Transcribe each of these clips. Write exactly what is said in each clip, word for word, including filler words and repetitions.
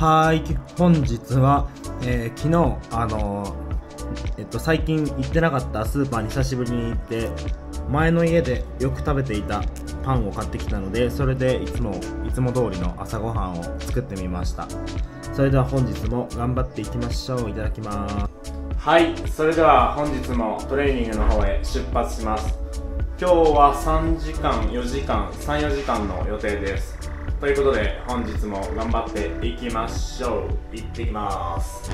はい、本日は、えー、昨日あのー、えっと最近行ってなかったスーパーに久しぶりに行って、前の家でよく食べていたパンを買ってきたので、それでいつもいつも通りの朝ごはんを作ってみました。それでは本日も頑張っていきましょう。いただきます。はい、それでは本日もトレーニングの方へ出発します。今日はさんじかんよじかんさんよじかんの予定です。ということで本日も頑張っていきましょう。いってきます。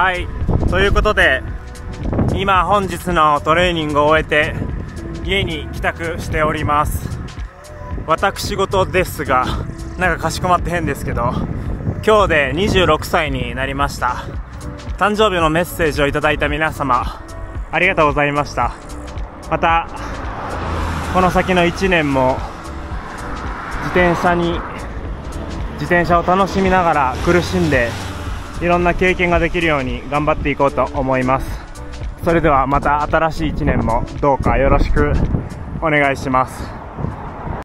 はい、ということで今本日のトレーニングを終えて家に帰宅しております。私事ですが、なんかかしこまって変ですけど、今日でにじゅうろくさいになりました。誕生日のメッセージをいただいた皆様、ありがとうございました。またこの先のいちねんも自転車に自転車を楽しみながら苦しんで、いろんな経験ができるように頑張っていこうと思います。それではまた新しいいちねんもどうかよろしくお願いします。